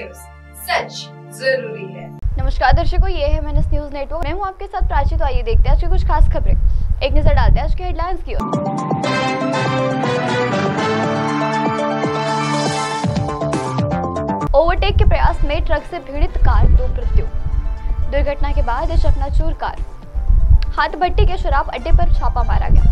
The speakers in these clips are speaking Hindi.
न्यूज़, सच जरूरी है। नमस्कार दर्शकों, ये है MNS न्यूज़ नेटवर्क, मैं हूँ आपके साथ प्राची। तो आइए देखते हैं आज की कुछ खास खबरें। एक नजर डालते हैं आज के हेडलाइंस की ओर। ओवरटेक के प्रयास में ट्रक से भिड़ित कार दो मृत्यु, दुर्घटना के बाद चकनाचूर कार। हाथभट्टी के शराब अड्डे पर छापा मारा गया।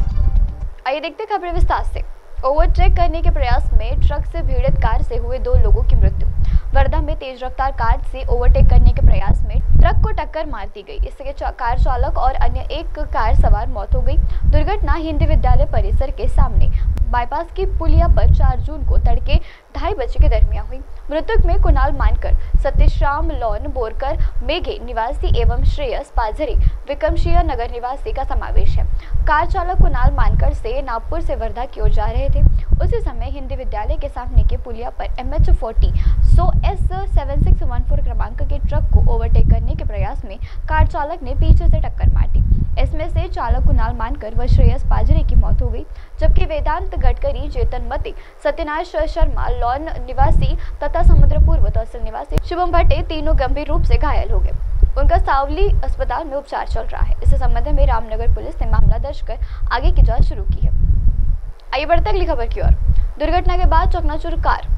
आइए देखते खबरें विस्तार से। ओवरटेक करने के प्रयास में ट्रक से भिड़ित कार से हुए दो लोगों की मृत्यु। वर्धा में तेज रफ्तार कार से ओवरटेक करने के प्रयास में ट्रक को टक्कर मार दी गई। इससे कार चालक और अन्य एक कार सवार मौत हो गई। दुर्घटना हिंदी विद्यालय परिसर के सामने बाईपास की पुलिया पर 4 जून को तड़के 2:30 बजे के दरमियान हुई। मृतक में कुनाल मानकर, सतीशराम बोरकर मेघे निवासी एवं श्रेयस पाझरी विक्रमशिया नगर निवासी का समावेश है। कार चालक कुनाल मानकर से नागपुर से वर्धा की ओर जा रहे थे। उसी समय हिंदी विद्यालय के सामने के पुलिया पर MH 40/100S 7614 क्रमांक के ट्रक को ओवरटेक करने के प्रयास में कार चालक ने पीछे से टक्कर मार दी। इसमें से चालक कुनाल मानकर व श्रेयस पाझरे की मौत हो गई, जबकि वेदांत गटकरी, चेतन मते, सत्यनाश शर्मा लॉन निवासी तथा समुद्र पूर्व तहसील निवासी शुभम भट्टे तीनों गंभीर रूप से घायल हो गए। उनका सावली अस्पताल में उपचार चल रहा है। इस संबंध में रामनगर पुलिस ने मामला दर्ज कर आगे की जाँच शुरू की है। आइए बढ़ते अगली खबर की ओर। दुर्घटना के बाद चकनाचूर कार।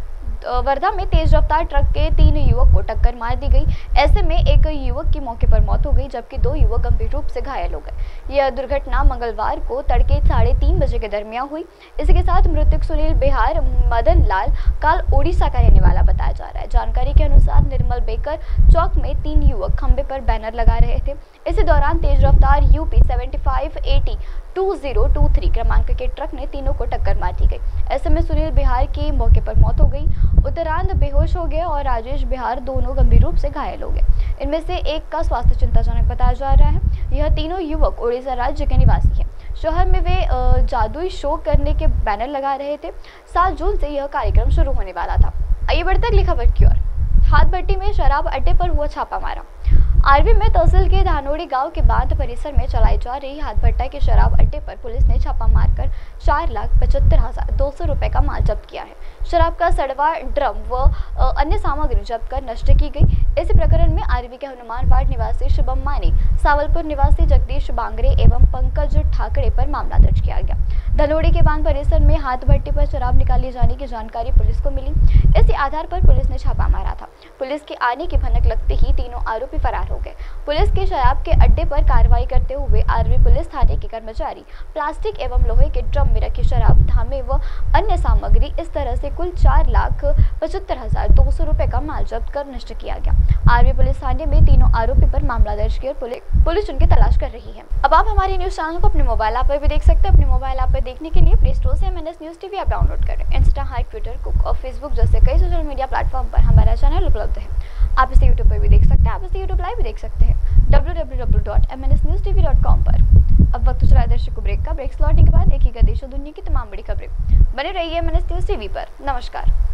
वर्धा में तेज रफ्तार ट्रक के 3 युवक को टक्कर मार दी गई। ऐसे में एक युवक की मौके पर मौत हो गई, जबकि 2 युवक गंभीर रूप से घायल हो गए। यह दुर्घटना मंगलवार को तड़के 3:30 बजे के दरमियान हुई। इसी के साथ मृतक सुनील बिहार, मदनलाल काल ओडिशा का रहने वाला बताया जा रहा है। जानकारी के अनुसार निर्मल बेकर चौक में 3 युवक खंभे पर बैनर लगा रहे थे। इसी दौरान तेज रफ्तार UP 7580 2023 क्रमांक के ट्रक ने तीनों को टक्कर मार दी गई। ऐसे में सुनील बिहार की मौके पर मौत हो गई, उत्तरांत बेहोश हो गए और राजेश बिहार दोनों गंभीर रूप से घायल हो गए। इनमें से एक का स्वास्थ्य चिंताजनक बताया जा रहा है। यह तीनों युवक ओडिशा राज्य के निवासी हैं। शहर में वे जादुई शो करने के बैनर लगा रहे थे। 7 जून से यह कार्यक्रम शुरू होने वाला था। आइए बढ़ते अगली खबर की ओर। हाथभट्टी में शराब अड्डे पर हुआ छापामारा। आरवी में तहसील के धनोड़ी गांव के बांध परिसर में चलाई जा रही हाथभट्टा के शराब अड्डे पर पुलिस ने छापा मारकर 4,75,200 रुपए का माल जब्त किया है। शराब का सड़वा, ड्रम व अन्य सामग्री जब्त कर नष्ट की गई। इस प्रकरण में आरवी के हनुमान वार्ड निवासी शुभम मानी, सावलपुर निवासी जगदीश बांगरे एवं पंकज ठाकरे पर मामला दर्ज किया गया। धनोड़ी के बांध परिसर में हाथभट्टी पर शराब निकाली जाने की जानकारी पुलिस को मिली। इसी आधार पर पुलिस ने छापा मारा था। पुलिस के आने की भनक लगते ही तीनों आरोपी फरार हो गए। पुलिस के शराब के अड्डे पर कार्रवाई करते हुए आरवी पुलिस थाने के कर्मचारी प्लास्टिक एवं लोहे के ड्रम में रखी शराब, धामे व अन्य सामग्री, इस तरह से कुल 4,75,200 रुपए का माल जब्त कर नष्ट किया गया। आरवी पुलिस थाने में तीनों आरोपी पर मामला दर्ज किया। पुलिस उनकी तलाश कर रही है। अब आप हमारे न्यूज चैनल को अपने मोबाइल ऐप पर भी देख सकते हैं। अपने मोबाइल ऐप पर देखने के लिए प्ले स्टोर से MNS news TV app download करें। इंस्टा, ट्विटर, कुक और फेसबुक जैसे कई सोशल मीडिया प्लेटफॉर्म पर हमारा चैनल उपलब्ध है। आप इसे यूट्यूब पर भी देख सकते हैं। आप इसे यूट्यूब लाइव भी देख सकते हैं www.mnsnews.tv.com पर। अब वक्त चला दर्शकों ब्रेक का। ब्रेक से लौटने के बाद देखिएगा देश और दुनिया की तमाम बड़ी खबरें। बने रहिए MNS न्यूज़ TV पर। नमस्कार।